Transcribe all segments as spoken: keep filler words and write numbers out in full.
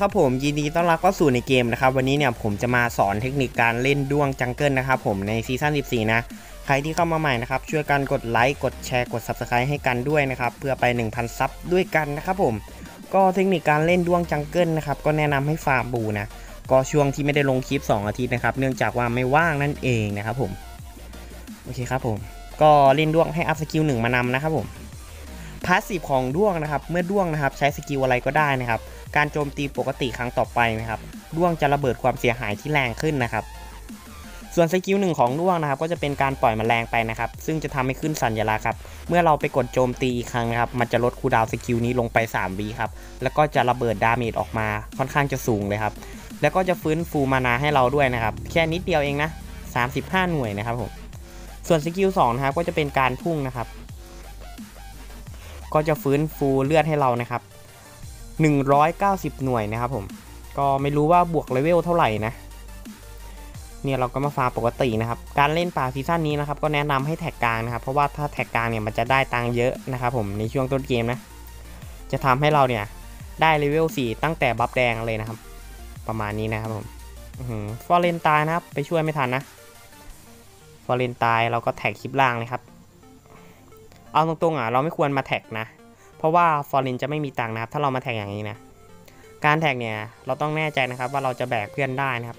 ครับผมยินดีต้อนรับเข้าสู่ในเกมนะครับวันนี้เนี่ยผมจะมาสอนเทคนิคการเล่นด้วงจังเกิลนะครับผมในซีซั่นสิบสี่นะใครที่เข้ามาใหม่นะครับช่วยกันกดไลค์กดแชร์กด ซับสไครบ์ ให้กันด้วยนะครับเพื่อไป หนึ่งพัน ซับด้วยกันนะครับผมก็เทคนิคการเล่นด้วงจังเกิลนะครับก็แนะนำให้ฟาร์มบูนะก็ช่วงที่ไม่ได้ลงคลิปสองอาทิตย์นะครับเนื่องจากว่าไม่ว่างนั่นเองนะครับผมโอเคครับผมก็เล่นด้วงให้อัพสกิลหนึ่งมานำนะครับผมพาสซีฟของด้วงนะครับเมื่อด้วงนะครับใช้สกิลอะไรก็ได้นะครับการโจมตีปกติครั้งต่อไปนะครับด้วงจะระเบิดความเสียหายที่แรงขึ้นนะครับส่วนสกิลหนึ่งของด้วงนะครับก็จะเป็นการปล่อยแมลงไปนะครับซึ่งจะทำให้ขึ้นสัญลักษณ์ครับเมื่อเราไปกดโจมตีอีกครั้งนะครับมันจะลดคูลดาวน์สกิลนี้ลงไปสามวิครับแล้วก็จะระเบิดดาเมจออกมาค่อนข้างจะสูงเลยครับแล้วก็จะฟื้นฟูมานาให้เราด้วยนะครับแค่นิดเดียวเองนะสามสิบห้าหน่วยนะครับผมส่วนสกิลสองนะครับก็จะเป็นการพุ่งนะครับก็จะฟื้นฟูเลือดให้เรานะครับหนึ่งร้อยเก้าสิบหน่วยนะครับผมก็ไม่รู้ว่าบวกเลเวลเท่าไหร่นะเนี่ยเราก็มาฟาร์มปกตินะครับการเล่นป่าซีซั่นนี้นะครับก็แนะนำให้แท็กกลางนะครับเพราะว่าถ้าแท็กกลางเนี่ยมันจะได้ตังเยอะนะครับผมในช่วงต้นเกมนะจะทำให้เราเนี่ยได้เลเวลสี่ตั้งแต่บัฟแดงเลยนะครับประมาณนี้นะครับผมฟอเรนตายนะครับไปช่วยไม่ทันนะฟอเรนตายเราก็แท็กคลิปล่างเลยครับเอาตรงๆอ่ะเราไม่ควรมาแท็กนะเพราะว่าฟอเรนจะไม่มีตังนะครับถ้าเรามาแท็กอย่างนี้นะการแท็กเนี่ยเราต้องแน่ใจนะครับว่าเราจะแบกเพื่อนได้นะครับ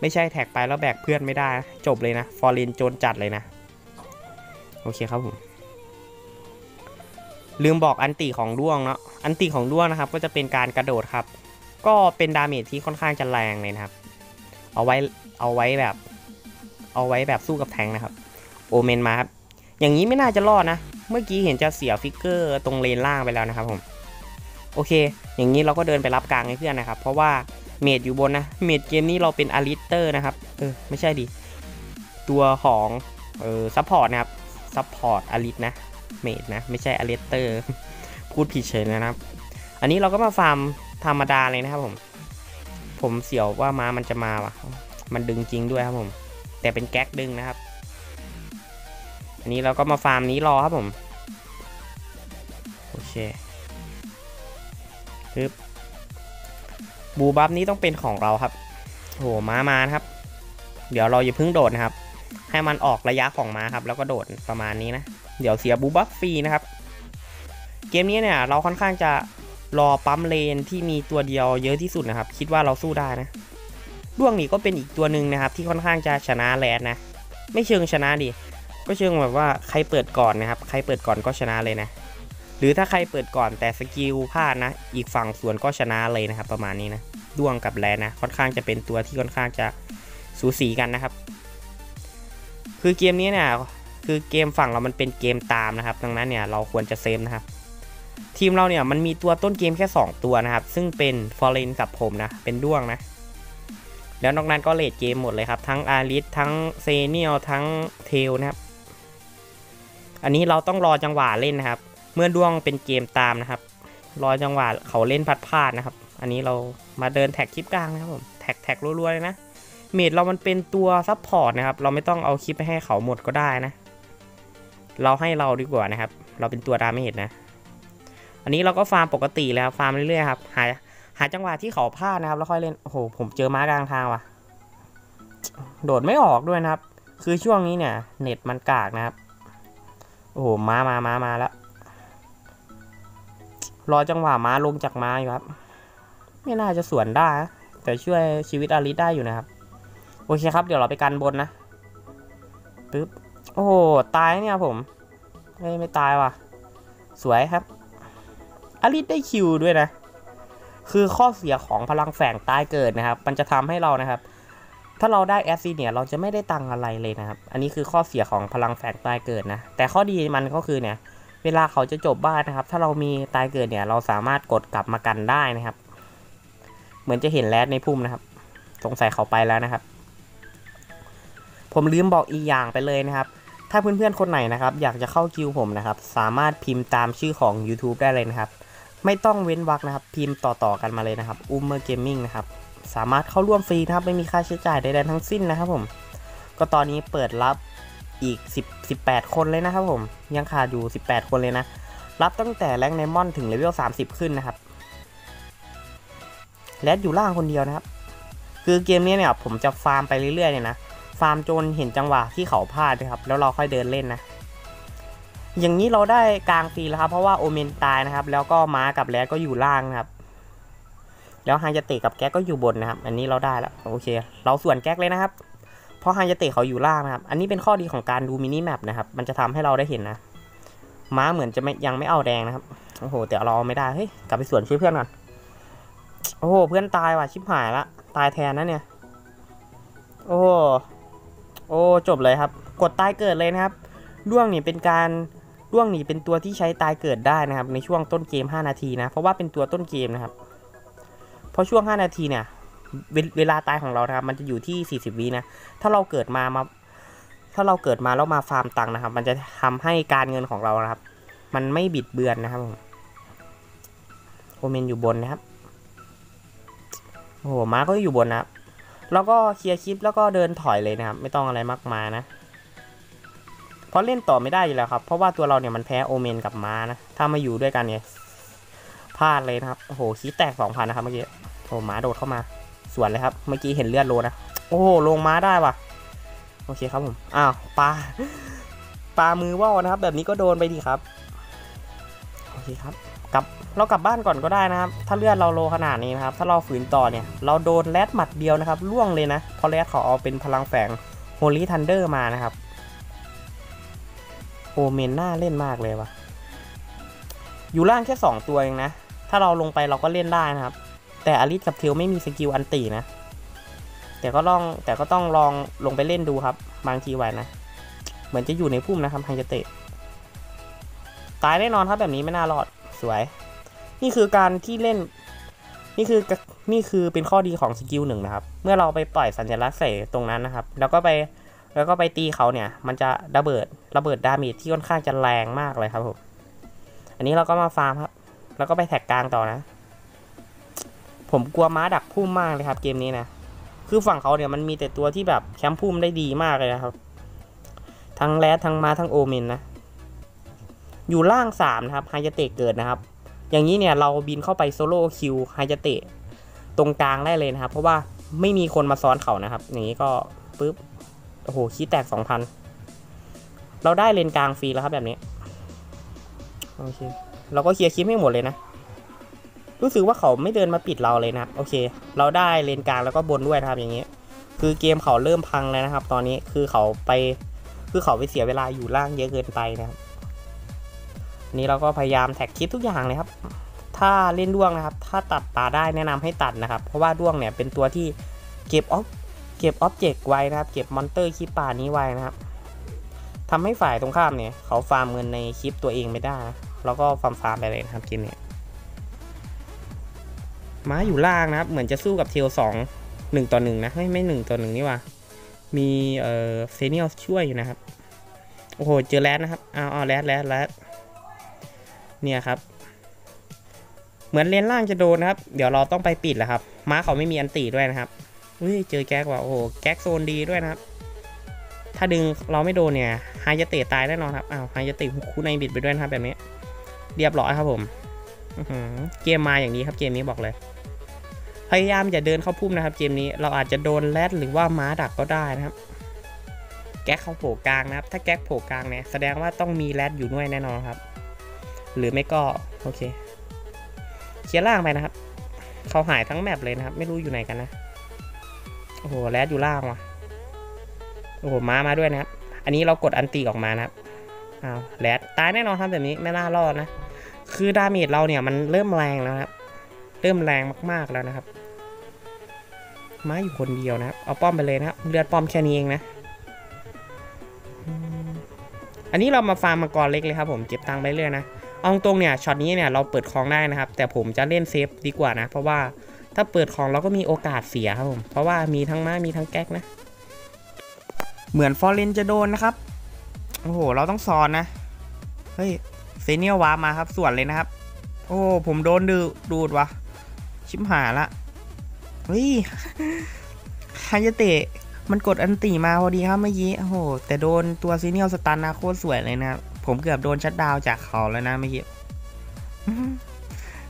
ไม่ใช่แท็กไปแล้วแบกเพื่อนไม่ได้จบเลยนะฟอเรนโจรจัดเลยนะโอเคครับผมลืมบอกอันติของด้วงเนาะอันติของด้วงนะครับก็จะเป็นการกระโดดครับก็เป็นดาเมจที่ค่อนข้างจะแรงเลยนะครับเอาไว้เอาไว้แบบเอาไว้แบบสู้กับแทงนะครับโอเมนมาครับอย่างนี้ไม่น่าจะรอดนะเมื่อกี้เห็นจะเสียฟิกเกอร์ตรงเลนล่างไปแล้วนะครับผมโอเคอย่างนี้เราก็เดินไปรับกลางให้เพื่อนนะครับเพราะว่าเมดอยู่บนนะเมดเกมนี้เราเป็นอาริสเตอร์นะครับเออไม่ใช่ดิตัวของเออซัพพอร์ตนะครับซัพพอร์ตอาริสนะเมดนะไม่ใช่อาริสเตอร์พูดผิดเฉยนะครับอันนี้เราก็มาฟาร์มธรรมดาเลยนะครับผมผมเสียวว่าม้ามันจะมาว่ะมันดึงจริงด้วยครับผมแต่เป็นแก๊กดึงนะครับอันนี้เราก็มาฟาร์มนี้รอครับผมโอเคปึ๊บบูบัฟนี้ต้องเป็นของเราครับโหม้ามาครับเดี๋ยวเราอย่าเพิ่งโดดนะครับให้มันออกระยะของม้าครับแล้วก็โดดประมาณนี้นะเดี๋ยวเสียบูบัฟฟรีนะครับเกมนี้เนี่ยเราค่อนข้างจะรอปั๊มเลนที่มีตัวเดียวเยอะที่สุดนะครับคิดว่าเราสู้ได้นะด้วงนี่ก็เป็นอีกตัวหนึ่งนะครับที่ค่อนข้างจะชนะแรดนะไม่เชิงชนะดิก็เชิงแบบว่าใครเปิดก่อนนะครับใครเปิดก่อนก็ชนะเลยนะหรือถ้าใครเปิดก่อนแต่สกิลพลาดนะอีกฝั่งส่วนก็ชนะเลยนะครับประมาณนี้นะด้วงกับแรดนะค่อนข้างจะเป็นตัวที่ค่อนข้างจะสูสีกันนะครับคือเกมนี้เนี่ยคือเกมฝั่งเรามันเป็นเกมตามนะครับดังนั้นเนี่ยเราควรจะเซฟนะครับทีมเราเนี่ยมันมีตัวต้นเกมแค่สองตัวนะครับซึ่งเป็นฟอเรนกับผมนะเป็นด้วงนะแล้วนอกนั้นก็เลดเกมหมดเลยครับทั้งอาริสทั้งเซเนียลทั้งเทลนะครับอันนี้เราต้องรอจังหวะเล่นนะครับเมื่อด้วงเป็นเกมตามนะครับรอจังหวะเขาเล่นพัดพลาดนะครับอันนี้เรามาเดินแท็กคลิปกลางนะครับผมแท็กแท็กรัวๆเลยนะเมดเรามันเป็นตัวซับพอร์ตนะครับเราไม่ต้องเอาคลิปไปให้เขาหมดก็ได้นะเราให้เราดีกว่านะครับเราเป็นตัวดาเมจนะอันนี้เราก็ฟาร์มปกติแล้วฟาร์มเรื่อยๆครับหาหาจังหวะที่เขาพลาดนะครับแล้วค่อยเล่นโอ้โหผมเจอม้ากลางทางว่ะโดดไม่ออกด้วยนะครับคือช่วงนี้เนี่ยเน็ตมันกากนะครับโอ้โหม้ามามามาแล้วรอจังหวะม้าลงจากม้าอยู่ครับไม่น่าจะสวนได้แต่ช่วยชีวิตอาริสได้อยู่นะครับโอเคครับเดี๋ยวเราไปกันบนนะปึ๊บโอ้โหตายเนี่ยผมไม่ไม่ตายว่ะสวยครับอาริสได้คิวด้วยนะคือข้อเสียของพลังแฝงตายเกิดนะครับมันจะทำให้เรานะครับถ้าเราได้แอสซีเนี่ยเราจะไม่ได้ตังอะไรเลยนะครับอันนี้คือข้อเสียของพลังแฝงตายเกิดนะแต่ข้อดีมันก็คือเนี่ยเวลาเขาจะจบบ้านนะครับถ้าเรามีตายเกิดเนี่ยเราสามารถกดกลับมากันได้นะครับเหมือนจะเห็นแรดในพุ่มนะครับสงสัยเขาไปแล้วนะครับผมลืมบอกอีกอย่างไปเลยนะครับถ้าเพื่อนๆคนไหนนะครับอยากจะเข้าคิวผมนะครับสามารถพิมพ์ตามชื่อของ ยูทูบ ได้เลยนะครับไม่ต้องเว้นวรรคนะครับพิมพ์ต่อๆกันมาเลยนะครับอูมเมอร์เกมมิ่งนะครับสามารถเข้าร่วมฟรีนะครับไม่มีค่าใช้จ่ายใดๆทั้งสิ้นนะครับผมก็ตอนนี้เปิดรับอีกสิบ สิบแปดคนเลยนะครับผมยังขาดอยู่สิบแปดคนเลยนะรับตั้งแต่แรงไดมอนด์ถึงเลเวลสามสิบขึ้นนะครับ แรดอยู่ล่างคนเดียวนะครับคือเกมนี้เนี่ยผมจะฟาร์มไปเรื่อยๆเนี่ยนะฟาร์มจนเห็นจังหวะที่เขาพลาดนะครับแล้วเราค่อยเดินเล่นนะอย่างนี้เราได้กลางฟรีแล้วครับเพราะว่าโอเมนตายนะครับแล้วก็ม้ากับแรดก็อยู่ล่างนะครับแล้วฮันจะเตะกับแก๊กก็อยู่บนนะครับอันนี้เราได้แล้วโอเคเราส่วนแก๊กเลยนะครับเพราะฮันจะเตะเขาอยู่ล่างนะครับอันนี้เป็นข้อดีของการดูมินิแมปนะครับมันจะทำให้เราได้เห็นนะม้าเหมือนจะไม่ยังไม่เอาแดงนะครับโอ้โหแต่เราไม่ได้เฮ้ยกลับไปส่วนช่วยเพื่อนก่อนโอ้โหเพื่อนตายว่ะชิบหายละตายแทนนะเนี่ยโอ้โอ้จบเลยครับกดตายเกิดเลยนะครับด้วงนี่เป็นการด้วงนี่เป็นตัวที่ใช้ตายเกิดได้นะครับในช่วงต้นเกมห้านาทีนะเพราะว่าเป็นตัวต้นเกมนะครับเพราะช่วงห้านาทีเนี่ยเว, เวลาตายของเรานะครับมันจะอยู่ที่สี่สิบวินะถ้าเราเกิดมามาถ้าเราเกิดมาแล้วมาฟาร์มตังค์นะครับมันจะทำให้การเงินของเรานะครับมันไม่บิดเบือนนะครับโอเมนอยู่บนนะครับโอ้โหม้าก็อยู่บนนะครับแล้วก็เคลียร์คลิปแล้วก็เดินถอยเลยนะครับไม่ต้องอะไรมากมายนะเพราะเล่นต่อไม่ได้อยู่แล้วครับเพราะว่าตัวเราเนี่ยมันแพ้โอเมนกับม้านะถ้ามาอยู่ด้วยกันเนี่ยพลาดเลยนะครับโอ้โหคีแตก สองพัน นะครับเมื่อกี้โอ้โหม้าโดดเข้ามาสวนเลยครับเมื่อกี้เห็นเลือดโลนะโอ้โหลงม้าได้ว่ะโอเคครับผมอ้าวปลาปลามือว่าวนะครับแบบนี้ก็โดนไปดีครับโอเคครับกลับเรากลับบ้านก่อนก็ได้นะครับถ้าเลือดเราโลขนาดนี้นะครับถ้าเราฝืนต่อเนี่ยเราโดนแรดหมัดเดียวนะครับล่วงเลยนะเพราะแรดเขาเอาเป็นพลังแฝงโฮลี่ทันเดอร์มานะครับโอเมนน่าเล่นมากเลยว่ะอยู่ล่างแค่สองตัวเองนะถ้าเราลงไปเราก็เล่นได้นะครับแต่อลิสกับเทลไม่มีสกิลอันตีนะแต่ก็ลองแต่ก็ต้องลองลงไปเล่นดูครับบางทีไหวนะเหมือนจะอยู่ในพุ่มนะครับฮันจะเตะตายแน่นอนครับแบบนี้ไม่น่ารอดสวยนี่คือการที่เล่นนี่คือนี่คือเป็นข้อดีของสกิลหนึ่งนะครับเมื่อเราไปปล่อยสัญลักษณ์ใส่ตรงนั้นนะครับแล้วก็ไปแล้วก็ไปตีเขาเนี่ยมันจะระเบิดระเบิดดาเมจที่ค่อนข้างจะแรงมากเลยครับผมอันนี้เราก็มาฟาร์มครับแล้วก็ไปแท็กกลางต่อนะผมกลัวม้าดักพุ่มมากเลยครับเกมนี้นะคือฝั่งเขาเนี่ยมันมีแต่ตัวที่แบบแคมป์พุ่มได้ดีมากเลยนะครับทั้งแรดทั้งม้าทั้งโอเมนนะอยู่ล่างสามนะครับไฮยาเตะเกิดนะครับอย่างนี้เนี่ยเราบินเข้าไปโซโล่คิวไฮยาเตะตรงกลางได้เลยนะครับเพราะว่าไม่มีคนมาซ้อนเขานะครับอย่างนี้ก็ปึ๊บโอ้โหขี้แตก สองพัน เราได้เลนกลางฟรีแล้วครับแบบนี้โอเคเราก็เคลียร์คลิปให้หมดเลยนะรู้สึกว่าเขาไม่เดินมาปิดเราเลยนะครับโอเคเราได้เลนกลางแล้วก็บนด้วยนะครับอย่างนี้คือเกมเขาเริ่มพังแล้วนะครับตอนนี้คือเขาไปคือเขาไปเสียเวลาอยู่ล่างเยอะเกินไปนะครับนี่เราก็พยายามแท็กคลิปทุกอย่างเลยครับถ้าเล่นด้วงนะครับถ้าตัดปลาได้แนะนำให้ตัดนะครับเพราะว่าด้วงเนี่ยเป็นตัวที่เก็บออฟเก็บออบเจกต์ไว้นะครับเก็บมอนเตอร์คลิปปลานี้ไว้นะครับทำให้ฝ่ายตรงข้ามเนี่ยเขาฟาร์มเงินในคลิปตัวเองไม่ได้นะแล้วก็ฟาร์มฟาร์มไปเลยนะครับเกมนี้ม้าอยู่ล่างนะครับเหมือนจะสู้กับเทลสองหนึ่งต่อหนึ่งนะไม่ไม่หนึ่งต่อหนึ่งนี่วะมีเอ่อเซเนียลช่วยอยู่นะครับโอ้โหเจอแรดนะครับเอาเอาแรดแรดแรดเนี่ยครับเหมือนเลนล่างจะโดนนะครับเดี๋ยวเราต้องไปปิดแล้วครับม้าเขาไม่มีอันตีด้วยนะครับเฮ้ยเจอแก๊กว่ะโอ้โหแก๊กโซนดีด้วยนะครับถ้าดึงเราไม่โดนเนี่ยไฮยาเตะตายแน่นอนครับอ้าวไฮยาเตะคู่ในบิดไปด้วยนะครับแบบนี้เรียบร้อยครับผมเกมมาอย่างนี้ครับเกมนี้บอกเลยพยายามอย่าเดินเข้าพุ่มนะครับเกมนี้เราอาจจะโดนแรดหรือว่าม้าดักก็ได้นะครับแก๊กเขาโผล่กลางนะครับถ้าแก๊กโผล่กลางเนี่ยแสดงว่าต้องมีแรดอยู่ด้วยแน่นอนครับหรือไม่ก็โอเคเคลียร์ล่างไปนะครับเขาหายทั้งแมปเลยนะครับไม่รู้อยู่ไหนกันนะโอ้โหแรดอยู่ล่างว่ะโอ้โหม้ามาด้วยนะครับอันนี้เรากดอันตีออกมานะครับอ้าวแรดตายแน่นอนครับแบบนี้ไม่น่ารอดนะคือดาเมจเราเนี่ยมันเริ่มแรงแล้วครับเริ่มแรงมากๆแล้วนะครับม้าอยู่คนเดียวนะครับเอาป้อมไปเลยนะครับเลือดป้อมแค่นี้เองนะอันนี้เรามาฟาร์มมังกรเล็กเลยครับผมเก็บตังค์ไปเรื่อยนะเอาตรงเนี่ยช็อตนี้เนี่ยเราเปิดคลองได้นะครับแต่ผมจะเล่นเซฟดีกว่านะเพราะว่าถ้าเปิดคลองเราก็มีโอกาสเสียครับผมเพราะว่ามีทั้งม้ามีทั้งแก๊กนะเหมือนฟอร์เรนจะโดนนะครับโอ้โหเราต้องซ้อนนะเฮ้ยเซเนียววามาครับส่วนเลยนะครับโอ้ผมโดนดูดูดวะชิบหายละเฮ้ยฮายาเตะมันกดอันตีมาพอดีครับเมื่อกี้โอ้โหแต่โดนตัวเซเนียวสตันนะโคตรสวยเลยนะผมเกือบโดนชัดดาวจากเขาแล้วนะเมื่อกี้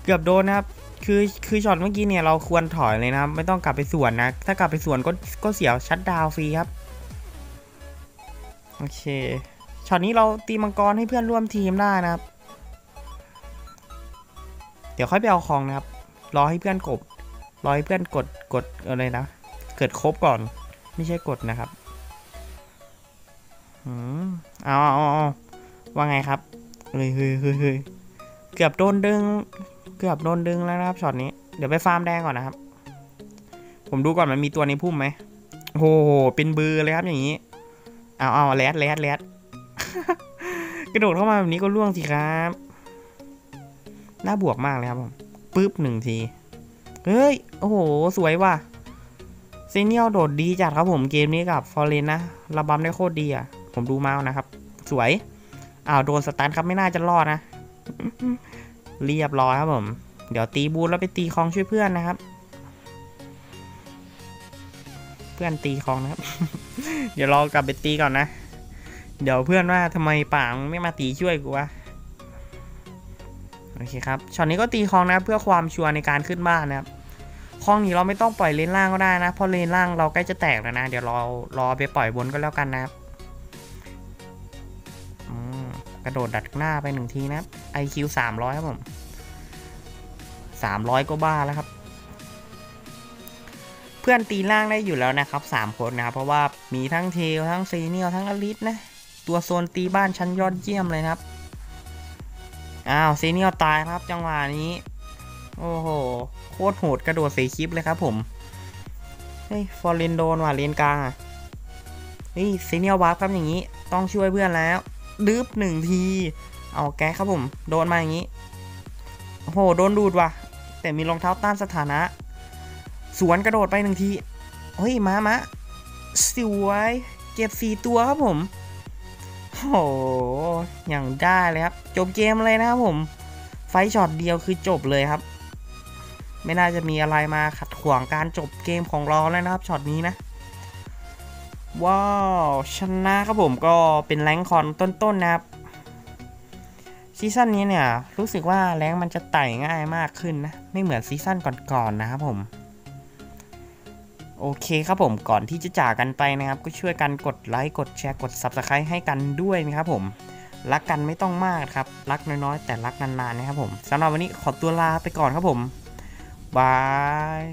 เกือบโดนนะครับ คือคือช็อตเมื่อกี้เนี่ยเราควรถอยเลยนะครับไม่ต้องกลับไปสวนนะถ้ากลับไปสวนก็ก็เสียชัตดาวฟรีครับโอเคช็อตนี้เราตีมังกรให้เพื่อนร่วมทีมได้นะครับเดี๋ยวค่อยไปเอาของนะครับรอให้เพื่อนกบรอให้เพื่อนกดกดอะไรนะเกิดครบก่อนไม่ใช่กดนะครับอืมเอาเอาเอาว่าไงครับเฮ้ยเฮ้ยเฮ้ยเฮ้ยเกือบโดนดึงเกือบโดนดึงแล้วนะครับช็อตนี้เดี๋ยวไปฟาร์มแดงก่อนนะครับผมดูก่อนมันมีตัวในพุ่มไหมโอ้โหเป็นบือเลยครับอย่างนี้เอาเอาแรดแรดแรดกระโดดเข้ามาแบบนี้ก็ล่วงสิครับน่าบวกมากเลยครับผมปึ๊บหนึ่งทีเฮ้ยโอ้โหสวยว่ะเซเนียลโดดดีจัดครับผมเกมนี้กับฟอร์เรนนะระบำได้โคตรดีอ่ะผมดูมานะครับสวยอ้าวโดนสตันครับไม่น่าจะรอดนะเรียบร้อยครับผมเดี๋ยวตีบูลแล้วไปตีคลองช่วยเพื่อนนะครับเพื่อนตีคลองนะครับ เดี๋ยวรอกลับไปตีก่อนนะเดี๋ยวเพื่อนว่าทำไมป่าไม่มาตีช่วยกูวะโอเคครับช็อตนี้ก็ตีคลองนะเพื่อความชัวร์ในการขึ้นบ้านนะครับคลองนี้เราไม่ต้องปล่อยเลนล่างก็ได้นะเพราะเลนล่างเราใกล้จะแตกแล้วนะเดี๋ยวรอรอไปปล่อยบนก็แล้วกันนะครับกระโดดดัดหน้าไปหนึ่งทีนะ ไอ คิว สามร้อยครับผมสามร้อยก็บ้าแล้วครับเพื่อนตีล่างได้อยู่แล้วนะครับสามคนนะเพราะว่ามีทั้งเทลทั้งซีเนียลทั้งอลิสนะตัวโซนตีบ้านชั้นยอดเยี่ยมเลยครับอ้าวซีเนียลตายครับจังหวะนี้โอ้โหโคตรโหดกระโดดเสียคลิปเลยครับผมเฮ้ยฟอร์เรนโดนว่ะเลนกลางอ่ะเฮ้ยซีเนียลวาร์ปครับอย่างนี้ต้องช่วยเพื่อนแล้วดืบหนึ่งทีเอาแก๊สครับผมโดนมาอย่างนี้โอ้โหโดนดูดว่ะแต่มีรองเท้าต้านสถานะสวนกระโดดไปหนึ่งทีเฮ้ยมามะสวยเก็บสี่ตัวครับผมโอ้ยอย่างได้เลยครับจบเกมเลยนะครับผมไฟช็อตเดียวคือจบเลยครับไม่น่าจะมีอะไรมาขัดขวางการจบเกมของเราแล้วนะครับช็อตนี้นะว้าวชนะครับผมก็เป็นแรงคอนต้นๆ น, นะครับซีซั่นนี้เนี่ยรู้สึกว่าแรงมันจะไต่ง่ายมากขึ้นนะไม่เหมือนซีซั่นก่อนๆ น, นะครับผมโอเคครับผมก่อนที่จะจากกันไปนะครับก็ช่วยกันกดไลค์กดแชร์กด ซับสไครบ์ ให้กันด้วยนะครับผมรักกันไม่ต้องมากครับรักน้อยๆแต่รักนานๆนะครับผมสำหรับวันนี้ขอตัวลาไปก่อนครับผมบาย